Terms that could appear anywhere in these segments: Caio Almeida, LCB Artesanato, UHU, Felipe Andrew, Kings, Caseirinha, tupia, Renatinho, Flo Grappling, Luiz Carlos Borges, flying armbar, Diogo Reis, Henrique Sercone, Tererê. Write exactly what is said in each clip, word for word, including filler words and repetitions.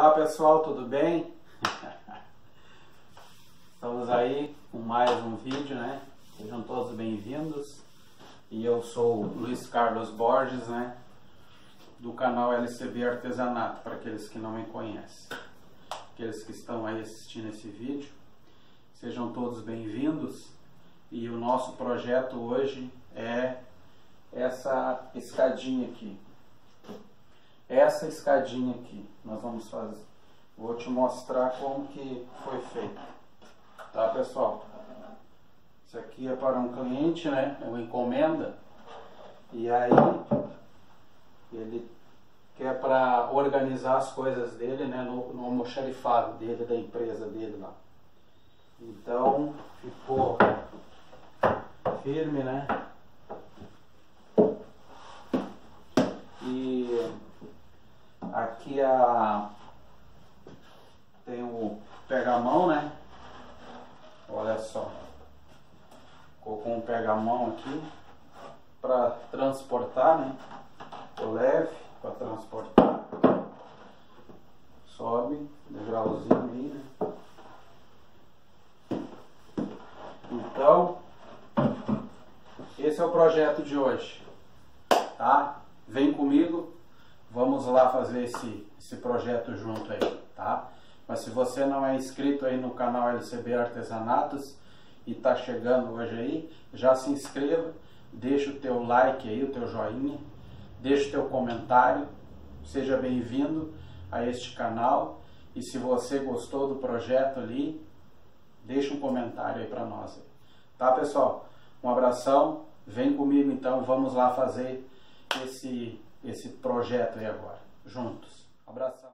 Olá pessoal, tudo bem? Estamos aí com mais um vídeo, né? Sejam todos bem-vindos. E eu sou o Luiz Carlos Borges, né? Do canal L C B Artesanato, para aqueles que não me conhecem. Aqueles que estão aí assistindo esse vídeo, sejam todos bem-vindos. E o nosso projeto hoje é essa escadinha aqui. Essa escadinha aqui, nós vamos fazer. Vou te mostrar como que foi feito. Tá, pessoal? Isso aqui é para um cliente, né? É uma encomenda. E aí, ele quer para organizar as coisas dele, né? No, no almoxarifado dele, da empresa dele lá. Então, ficou firme, né? E... aqui a... tem o pegamão, né? Olha só. Ficou com um pegamão aqui para transportar, né? O leve para transportar. Sobe, degrauzinho aí, né? Então, esse é o projeto de hoje, tá? Vem comigo. Vamos lá fazer esse, esse projeto junto aí, tá? Mas se você não é inscrito aí no canal L C B Artesanatos e tá chegando hoje aí, já se inscreva, deixa o teu like aí, o teu joinha, deixa o teu comentário, seja bem-vindo a este canal. E se você gostou do projeto ali, deixa um comentário aí pra nós, tá, pessoal? Um abração, vem comigo então, vamos lá fazer esse... esse projeto aí agora, juntos. Abração.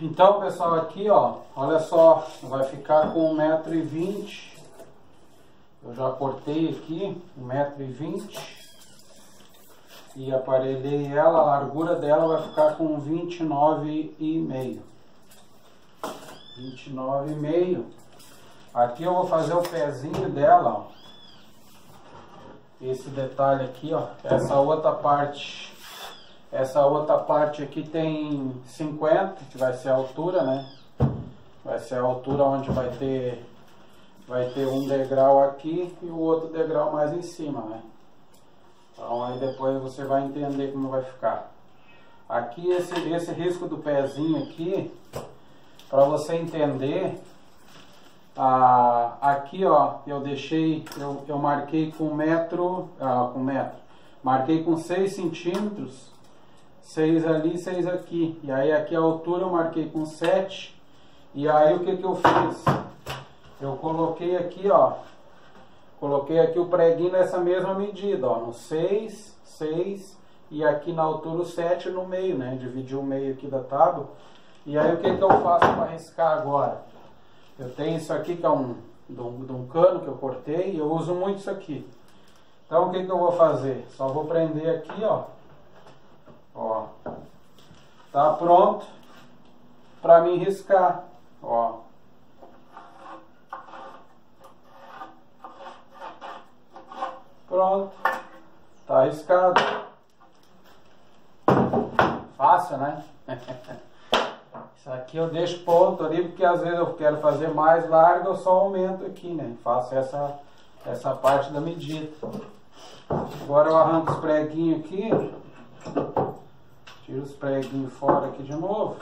Então, pessoal, aqui, ó, olha só, vai ficar com um metro e vinte. Eu já cortei aqui, um metro e vinte. e aparelhei ela, a largura dela vai ficar com vinte e nove e meio. vinte e nove e meio. Aqui eu vou fazer o pezinho dela, ó. Esse detalhe aqui, ó, essa outra parte, essa outra parte aqui tem cinquenta, que vai ser a altura, né? Vai ser a altura onde vai ter, vai ter um degrau aqui e o outro degrau mais em cima, né? Então aí depois você vai entender como vai ficar. Aqui esse, esse risco do pezinho aqui, para você entender. Ah, aqui, ó, eu deixei, eu, eu marquei com metro, ah, com metro, marquei com seis centímetros, seis ali, seis aqui, e aí aqui a altura eu marquei com sete, e aí o que que eu fiz? Eu coloquei aqui, ó, coloquei aqui o preguinho nessa mesma medida, ó, no seis, seis, e aqui na altura o sete no meio, né, dividi o meio aqui da tábua, e aí o que que eu faço para riscar agora? Eu tenho isso aqui que é um, de, um, de um cano que eu cortei e eu uso muito isso aqui. Então o que que eu vou fazer? Só vou prender aqui, ó. Ó. Tá pronto pra mim riscar, ó. Pronto. Tá riscado. Fácil, né? Isso aqui eu deixo ponto ali, porque às vezes eu quero fazer mais largo, eu só aumento aqui, né? Faço essa, essa parte da medida. Agora eu arranco os preguinhos aqui. Tiro os preguinhos fora aqui de novo.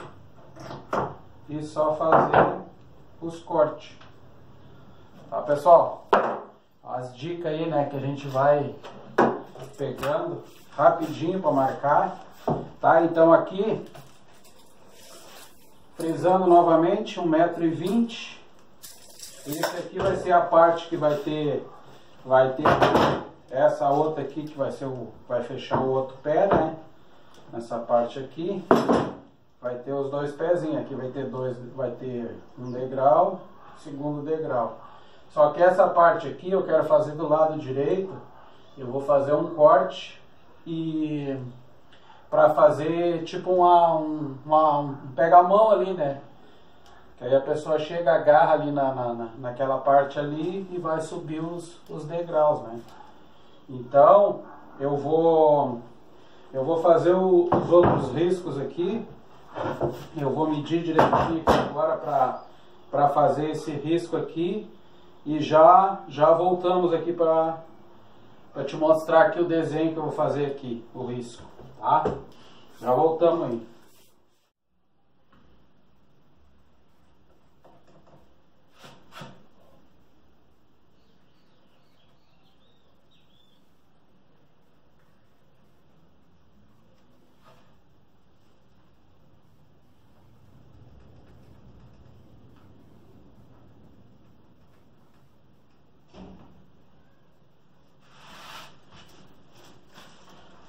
E só fazer os cortes. Tá, pessoal? As dicas aí, né, que a gente vai pegando rapidinho para marcar. Tá, então aqui... Frisando novamente, um metro e vinte. Esse aqui vai ser a parte que vai ter, vai ter essa outra aqui que vai ser o, vai fechar o outro pé, né? Nessa parte aqui vai ter os dois pezinhos. Aqui vai ter dois, vai ter um degrau, segundo degrau. Só que essa parte aqui eu quero fazer do lado direito. Eu vou fazer um corte e para fazer tipo uma, um, uma, um pega-mão ali, né? Que aí a pessoa chega, agarra ali na, na, naquela parte ali e vai subir os, os degraus, né? Então, eu vou, eu vou fazer o, os outros riscos aqui. Eu vou medir direitinho aqui agora pra, pra fazer esse risco aqui. E já, já voltamos aqui pra, pra te mostrar aqui o desenho que eu vou fazer aqui, o risco. Tá? Já voltamos aí.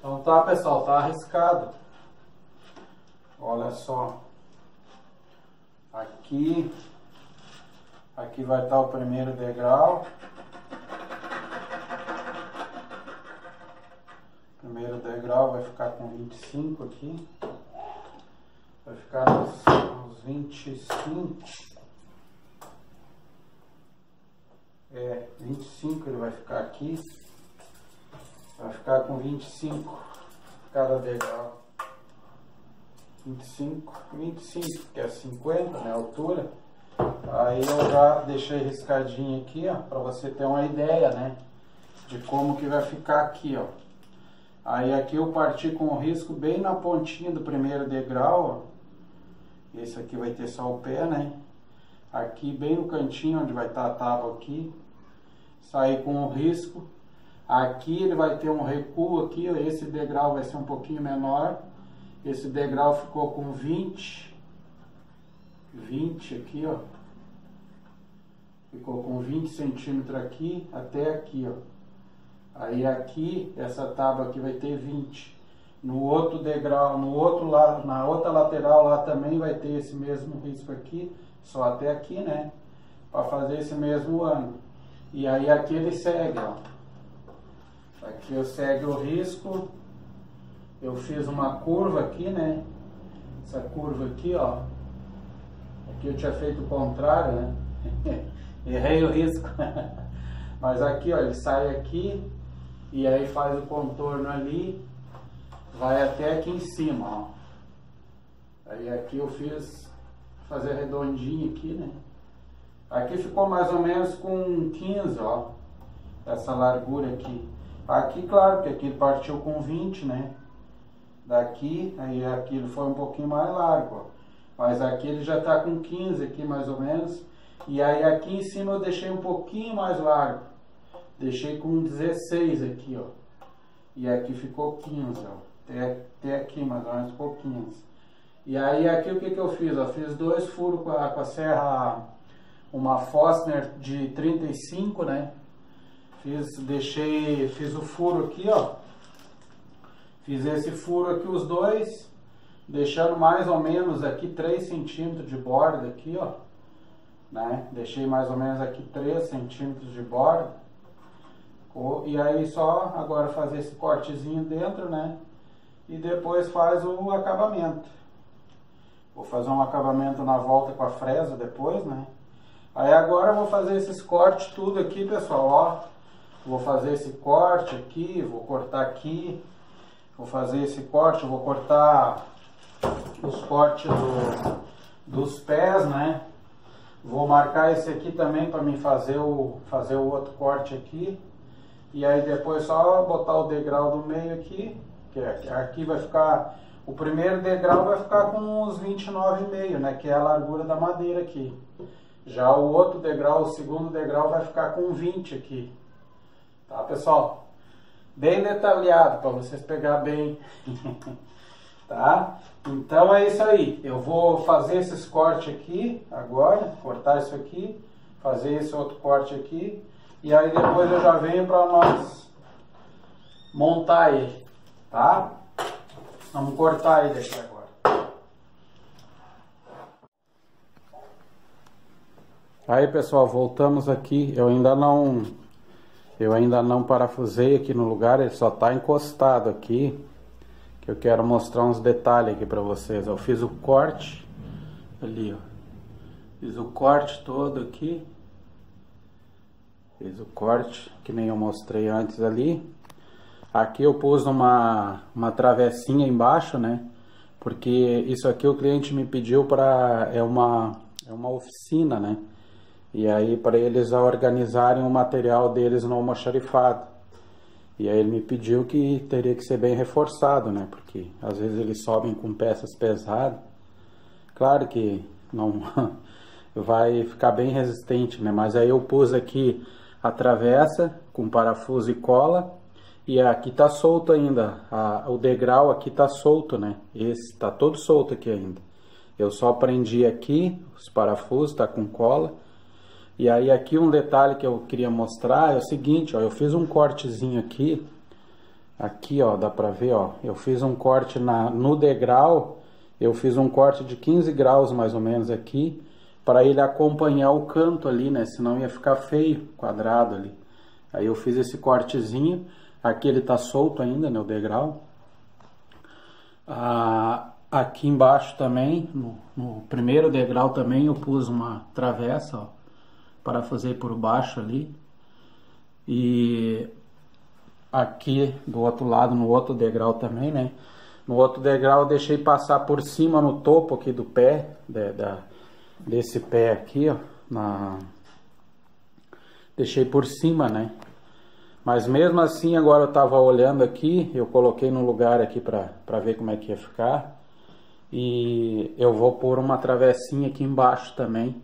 Então tá, pessoal, tá arriscado. Olha só. Aqui. Aqui vai estar o primeiro degrau. Primeiro degrau vai ficar com vinte e cinco aqui. Vai ficar nos, nos vinte e cinco. É, vinte e cinco ele vai ficar aqui. Vai ficar com vinte e cinco cada degrau. vinte e cinco, vinte e cinco, que é cinquenta, né, a altura. Aí eu já deixei riscadinho aqui, ó, para você ter uma ideia, né, de como que vai ficar aqui, ó. Aí aqui eu parti com o risco bem na pontinha do primeiro degrau, ó. Esse aqui vai ter só o pé, né. Aqui bem no cantinho onde vai estar a tábua aqui. Saí com o risco. Aqui ele vai ter um recuo aqui, ó, esse degrau vai ser um pouquinho menor. Esse degrau ficou com vinte, vinte aqui, ó. Ficou com vinte centímetros aqui até aqui, ó. Aí aqui, essa tábua aqui vai ter vinte. No outro degrau, no outro lado, na outra lateral lá também vai ter esse mesmo risco aqui, só até aqui, né? Para fazer esse mesmo ângulo. E aí aqui ele segue, ó. Aqui eu segue o risco eu fiz uma curva aqui, né? Essa curva aqui, ó. Aqui eu tinha feito o contrário, né? Errei o risco. Mas aqui, ó, ele sai aqui e aí faz o contorno ali, vai até aqui em cima, ó. Aí aqui eu fiz, fazer redondinho aqui, né? Aqui ficou mais ou menos com quinze, ó, essa largura aqui. Aqui, claro, que aqui ele partiu com vinte, né? Daqui, aí aqui ele foi um pouquinho mais largo, ó. Mas aqui ele já tá com quinze aqui, mais ou menos. E aí aqui em cima eu deixei um pouquinho mais largo. Deixei com dezesseis aqui, ó. E aqui ficou quinze, ó. Até, até aqui, mais ou menos, ficou quinze. E aí aqui o que que eu fiz? Eu fiz dois furos com a, com a serra, uma Fostner de trinta e cinco, né? Fiz, deixei, fiz o furo aqui, ó. Fiz esse furo aqui, os dois, deixando mais ou menos aqui três centímetros de borda aqui, ó. Né? Deixei mais ou menos aqui três centímetros de borda. E aí só agora fazer esse cortezinho dentro, né? E depois faz o acabamento. Vou fazer um acabamento na volta com a fresa depois, né? Aí agora eu vou fazer esses cortes tudo aqui, pessoal, ó. Vou fazer esse corte aqui, vou cortar aqui. Vou fazer esse corte, vou cortar os cortes do, dos pés, né? Vou marcar esse aqui também para mim fazer o, fazer o outro corte aqui. E aí depois só botar o degrau do meio aqui, que aqui vai ficar... O primeiro degrau vai ficar com uns vinte e nove vírgula cinco, né, que é a largura da madeira aqui. Já o outro degrau, o segundo degrau, vai ficar com vinte aqui. Tá, pessoal? Bem detalhado, para vocês pegar bem. Tá? Então é isso aí. Eu vou fazer esses cortes aqui agora, cortar isso aqui, fazer esse outro corte aqui. E aí depois eu já venho para nós montar ele. Tá? Vamos cortar ele aqui agora. Aí, pessoal, voltamos aqui. Eu ainda não eu ainda não parafusei aqui no lugar, ele só tá encostado aqui, que eu quero mostrar uns detalhes aqui para vocês. Eu fiz o corte ali, ó. Fiz o corte todo aqui. Fiz o corte que nem eu mostrei antes ali. Aqui eu pus uma, uma travessinha embaixo, né? Porque isso aqui o cliente me pediu para... É uma, é uma oficina, né? E aí para eles organizarem o material deles no almoxarifado. E aí ele me pediu que teria que ser bem reforçado, né? Porque às vezes eles sobem com peças pesadas. Claro que não vai ficar bem resistente, né? Mas aí eu pus aqui a travessa com parafuso e cola. E aqui tá solto ainda, a, o degrau aqui tá solto, né? Esse tá todo solto aqui ainda. Eu só prendi aqui os parafusos, tá com cola. E aí aqui um detalhe que eu queria mostrar é o seguinte, ó. Eu fiz um cortezinho aqui, aqui ó, dá pra ver, ó. Eu fiz um corte na, no degrau, eu fiz um corte de quinze graus mais ou menos aqui, para ele acompanhar o canto ali, né? Senão ia ficar feio, quadrado ali. Aí eu fiz esse cortezinho. Aqui ele tá solto ainda, né, o degrau. Ah, aqui embaixo também, no, no primeiro degrau também, eu pus uma travessa, ó, parafusei por baixo ali. E aqui do outro lado, no outro degrau também, né. No outro degrau eu deixei passar por cima no topo aqui do pé, de, da, desse pé aqui, ó. Na... Deixei por cima, né. Mas mesmo assim, agora eu tava olhando aqui, eu coloquei no lugar aqui pra, pra ver como é que ia ficar. E eu vou pôr uma travessinha aqui embaixo também.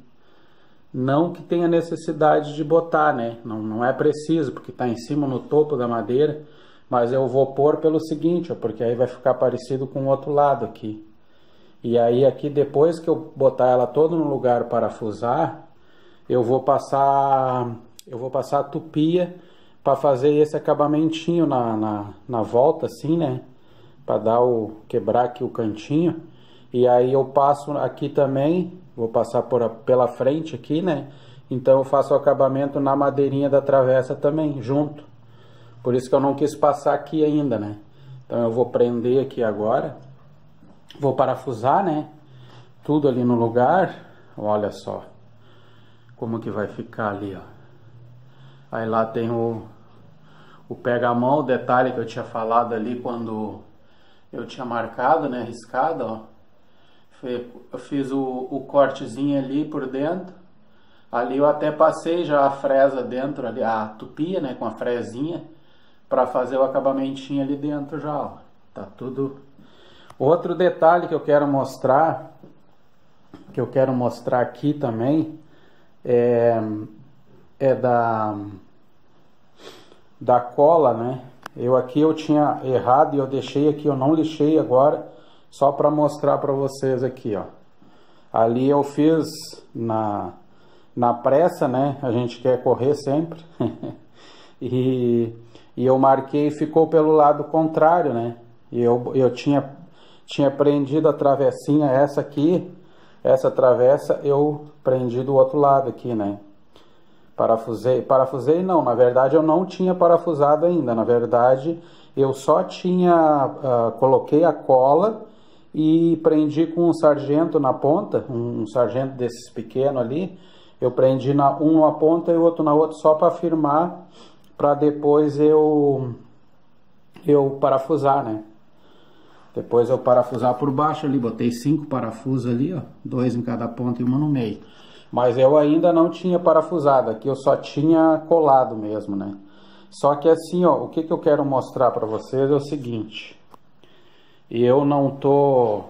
Não que tenha necessidade de botar, né? Não, não é preciso, porque tá em cima no topo da madeira. Mas eu vou pôr pelo seguinte, ó, porque aí vai ficar parecido com o outro lado aqui. E aí aqui, depois que eu botar ela toda no lugar parafusar, eu vou passar, eu vou passar a tupia... Para fazer esse acabamentinho na, na, na volta, assim, né? Para dar o... quebrar aqui o cantinho. E aí eu passo aqui também, vou passar por a, pela frente aqui, né? Então eu faço o acabamento na madeirinha da travessa também, junto. Por isso que eu não quis passar aqui ainda, né? Então eu vou prender aqui agora, vou parafusar, né, tudo ali no lugar. Olha só como que vai ficar ali, ó. Aí lá tem o, o pega-mão, o detalhe que eu tinha falado ali quando eu tinha marcado, né, riscado, ó. Eu fiz o, o cortezinho ali por dentro. Ali eu até passei já a fresa dentro, ali, a tupia, né, com a fresinha, para fazer o acabamentinho ali dentro já, ó. Tá tudo... Outro detalhe que eu quero mostrar, que eu quero mostrar aqui também, é... é da da cola, né? Eu aqui eu tinha errado e eu deixei aqui, eu não lixei agora, só para mostrar para vocês aqui, ó. Ali eu fiz na na pressa, né? A gente quer correr sempre. e e eu marquei, ficou pelo lado contrário, né? E eu eu tinha tinha prendido a travessinha, essa aqui, essa travessa eu prendi do outro lado aqui, né? Parafusei, parafusei não, na verdade eu não tinha parafusado ainda, na verdade eu só tinha, uh, coloquei a cola e prendi com um sargento na ponta, um, um sargento desses pequeno ali, eu prendi na, um na ponta e o outro na outra só para firmar, para depois eu, eu parafusar, né? Depois eu parafusar por baixo ali, botei cinco parafusos ali, ó, dois em cada ponta e uma no meio. Mas eu ainda não tinha parafusado, aqui eu só tinha colado mesmo, né? Só que assim, ó, o que que eu quero mostrar pra vocês é o seguinte. Eu não tô...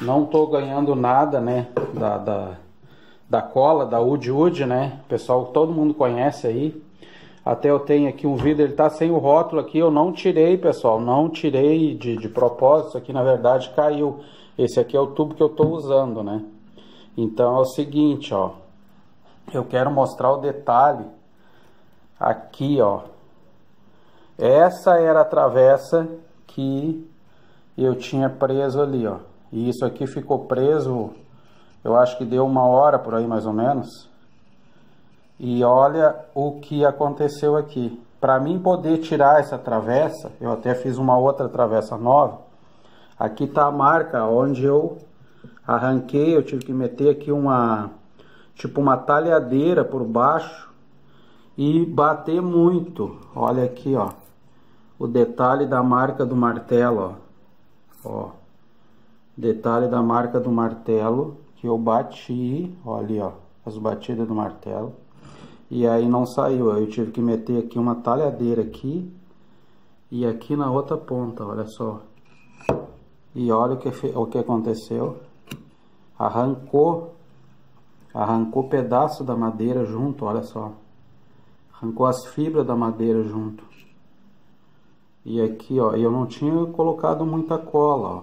Não tô ganhando nada, né? Da, da, da cola, da U H U, né? Pessoal, todo mundo conhece aí. Até eu tenho aqui um vidro, ele tá sem o rótulo aqui. Eu não tirei, pessoal, não tirei de, de propósito. Isso aqui, na verdade, caiu. Esse aqui é o tubo que eu tô usando, né? Então é o seguinte, ó, eu quero mostrar o detalhe aqui, ó. Essa era a travessa que eu tinha preso ali, ó. E isso aqui ficou preso, eu acho que deu uma hora por aí mais ou menos. E olha o que aconteceu aqui. Para mim poder tirar essa travessa, eu até fiz uma outra travessa nova. Aqui tá a marca onde eu arranquei, eu tive que meter aqui uma, tipo uma talhadeira por baixo e bater muito. Olha aqui, ó, o detalhe da marca do martelo, ó, ó, detalhe da marca do martelo que eu bati, olha, ó, as batidas do martelo. E aí não saiu, eu tive que meter aqui uma talhadeira aqui e aqui na outra ponta, olha só. E olha o que, o que aconteceu. Arrancou, arrancou pedaço da madeira junto, olha só. Arrancou as fibras da madeira junto. E aqui, ó, eu não tinha colocado muita cola, ó.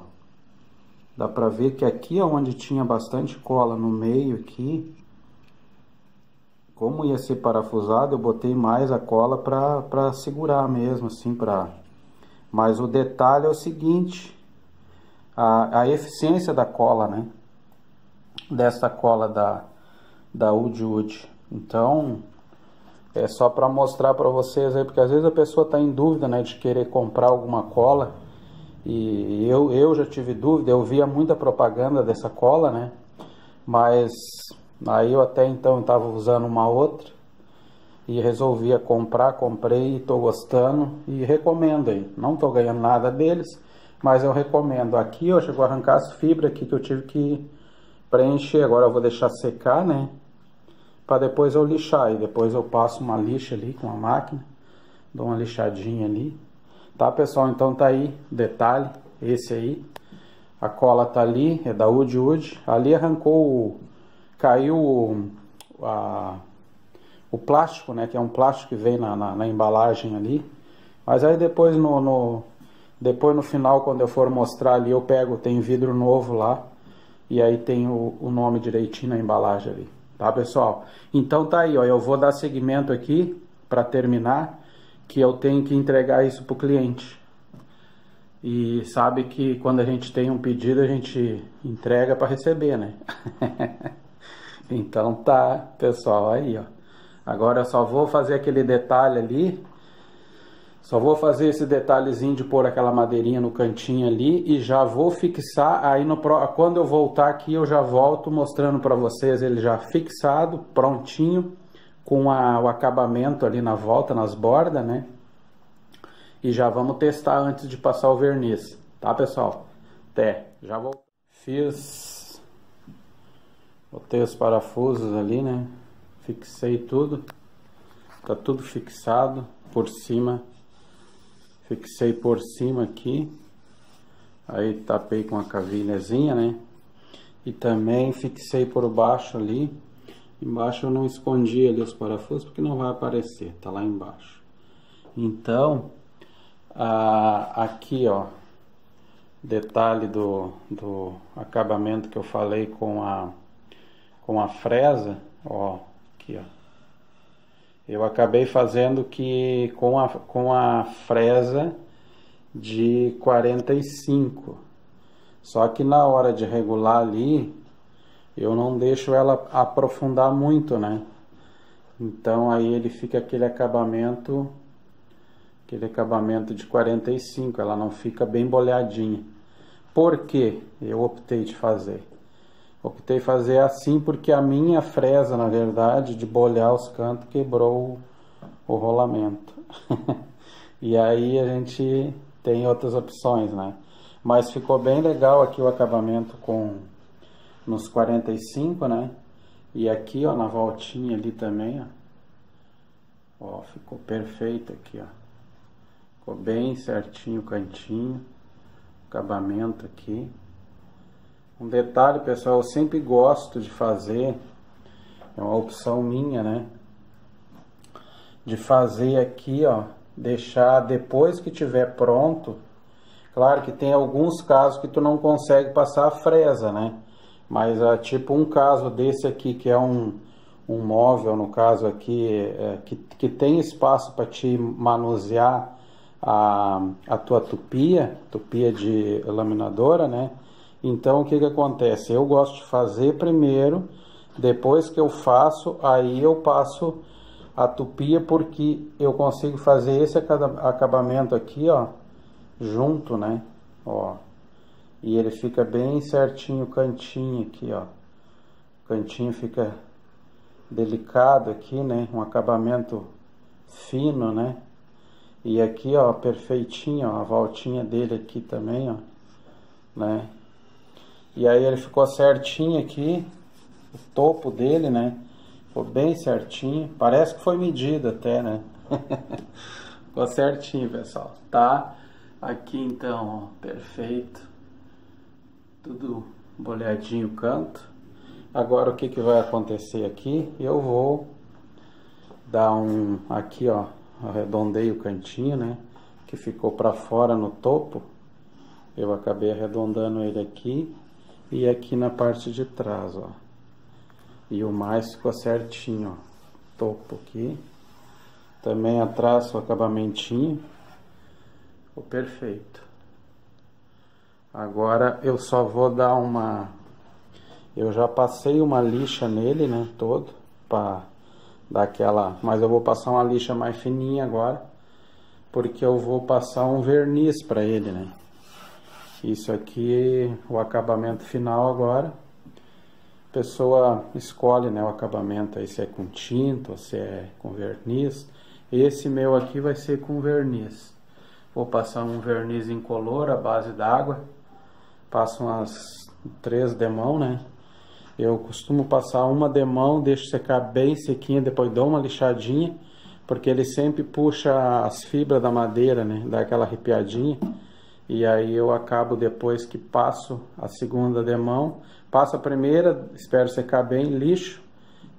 Dá pra ver que aqui onde tinha bastante cola no meio aqui, como ia ser parafusado, eu botei mais a cola pra, pra segurar mesmo, assim, pra... Mas o detalhe é o seguinte... A, a eficiência da cola, né? Dessa cola da, da U H U. Então, é só para mostrar para vocês aí, porque às vezes a pessoa está em dúvida, né? De querer comprar alguma cola. E eu, eu já tive dúvida, eu via muita propaganda dessa cola, né? Mas aí eu até então estava usando uma outra. E resolvia comprar, comprei, estou gostando e recomendo aí. Não estou ganhando nada deles. Mas eu recomendo. Aqui eu chegou a arrancar as fibras aqui que eu tive que preencher. Agora eu vou deixar secar, né? Para depois eu lixar. E depois eu passo uma lixa ali com a máquina. Dou uma lixadinha ali. Tá, pessoal? Então tá aí. Detalhe. Esse aí. A cola tá ali. É da U H U. Ali arrancou... Caiu o, a, o plástico, né? Que é um plástico que vem na, na, na embalagem ali. Mas aí depois no... no Depois no final, quando eu for mostrar ali, eu pego, tem vidro novo lá. E aí tem o, o nome direitinho na embalagem ali. Tá, pessoal? Então tá aí, ó. Eu vou dar seguimento aqui, pra terminar, que eu tenho que entregar isso pro cliente. E sabe que quando a gente tem um pedido, a gente entrega pra receber, né? Então tá, pessoal, aí, ó. Agora eu só vou fazer aquele detalhe ali. Só vou fazer esse detalhezinho de pôr aquela madeirinha no cantinho ali e já vou fixar. Aí no pro... quando eu voltar aqui eu já volto mostrando para vocês ele já fixado, prontinho, com a... o acabamento ali na volta, nas bordas, né? E já vamos testar antes de passar o verniz, tá, pessoal? Até, já volto. Fiz, botei os parafusos ali, né? Fixei tudo, tá tudo fixado por cima. Fixei por cima aqui, aí tapei com a cavilhazinha, né? E também fixei por baixo ali. Embaixo eu não escondi ali os parafusos porque não vai aparecer, tá lá embaixo. Então, ah, aqui ó, detalhe do, do acabamento que eu falei com a com a fresa, ó, aqui ó, eu acabei fazendo que com a com a fresa de quarenta e cinco, só que na hora de regular ali eu não deixo ela aprofundar muito, né? Então aí ele fica aquele acabamento Aquele acabamento de quarenta e cinco, ela não fica bem boleadinha. Por que eu optei de fazer? Optei fazer assim porque a minha fresa, na verdade, de bolear os cantos, quebrou o rolamento. E aí a gente tem outras opções, né? Mas ficou bem legal aqui o acabamento com nos quarenta e cinco, né? E aqui, ó, na voltinha ali também, ó. Ó, ficou perfeito aqui, ó. Ficou bem certinho o cantinho, acabamento aqui. Um detalhe, pessoal, eu sempre gosto de fazer, é uma opção minha, né? De fazer aqui, ó, deixar depois que tiver pronto. Claro que tem alguns casos que tu não consegue passar a fresa, né? Mas é tipo um caso desse aqui, que é um... um móvel, no caso aqui, é, que, que tem espaço para te manusear A, a tua tupia, tupia de laminadora, né? Então o que que acontece? Eu gosto de fazer primeiro, depois que eu faço, aí eu passo a tupia, porque eu consigo fazer esse acabamento aqui, ó, junto, né? Ó, e ele fica bem certinho o cantinho aqui, ó. O cantinho fica delicado aqui, né? Um acabamento fino, né? E aqui, ó, perfeitinho, ó, a voltinha dele aqui também, ó, né? E aí ele ficou certinho aqui, o topo dele, né? Ficou bem certinho, parece que foi medido até, né? Ficou certinho, pessoal, tá? Aqui então, ó, perfeito. Tudo boleadinho o canto. Agora o que que vai acontecer aqui? Eu vou dar um, aqui, ó. Arredondei o cantinho, né? Que ficou para fora no topo. Eu acabei arredondando ele aqui e aqui na parte de trás, ó. E o mais ficou certinho, ó. Topo aqui. Também atrás o acabamentinho. Ficou perfeito. Agora eu só vou dar uma... Eu já passei uma lixa nele, né? Todo. Para... daquela, mas eu vou passar uma lixa mais fininha agora, porque eu vou passar um verniz para ele, né? Isso aqui, o acabamento final agora, a pessoa escolhe, né, o acabamento aí, se é com tinta ou se é com verniz. Esse meu aqui vai ser com verniz. Vou passar um verniz incolor à base d'água, passo umas três demão, né? Eu costumo passar uma demão, deixo secar bem sequinha, depois dou uma lixadinha, porque ele sempre puxa as fibras da madeira, né? Dá aquela arrepiadinha. E aí eu acabo depois que passo a segunda demão, passo a primeira, espero secar bem, lixo,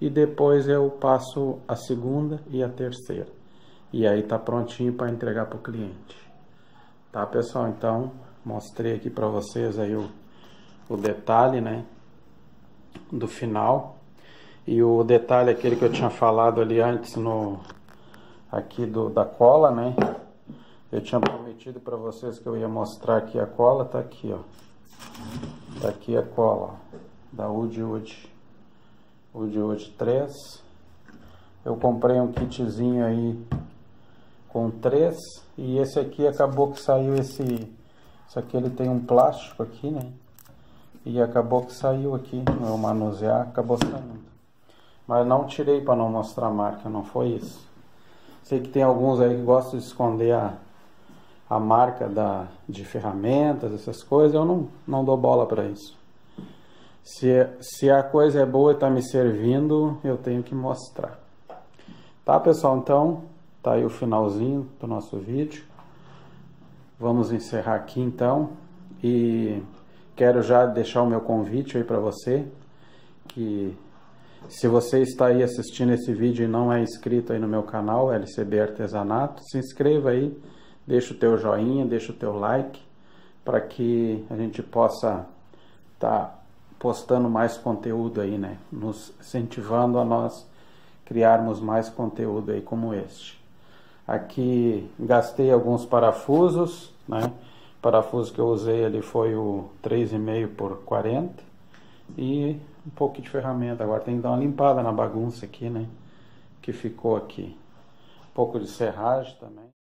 e depois eu passo a segunda e a terceira. E aí tá prontinho para entregar para o cliente. Tá, pessoal? Então, mostrei aqui para vocês aí o, o detalhe, né? Do final. E o detalhe aquele que eu tinha falado ali antes no aqui do da cola, né? Eu tinha prometido para vocês que eu ia mostrar aqui a cola, tá aqui, ó. Tá aqui a cola, ó, da U H U, U H U três. Eu comprei um kitzinho aí com três, e esse aqui acabou que saiu esse, isso aqui ele tem um plástico aqui, né? E acabou que saiu aqui, meu manusear acabou saindo. Mas não tirei para não mostrar a marca, não foi isso. Sei que tem alguns aí que gostam de esconder a, a marca da, de ferramentas, essas coisas. Eu não, não dou bola para isso. Se, se a coisa é boa e tá me servindo, eu tenho que mostrar. Tá, pessoal? Então, tá aí o finalzinho do nosso vídeo. Vamos encerrar aqui, então. E quero já deixar o meu convite aí para você, que se você está aí assistindo esse vídeo e não é inscrito aí no meu canal, L C B Artesanato, se inscreva aí, deixa o teu joinha, deixa o teu like, para que a gente possa tá postando mais conteúdo aí, né? Nos incentivando a nós criarmos mais conteúdo aí como este. Aqui gastei alguns parafusos, né? O parafuso que eu usei ali foi o três e meio por quarenta e um pouco de ferramenta. Agora tem que dar uma limpada na bagunça aqui, né? Que ficou aqui. Um pouco de serragem também.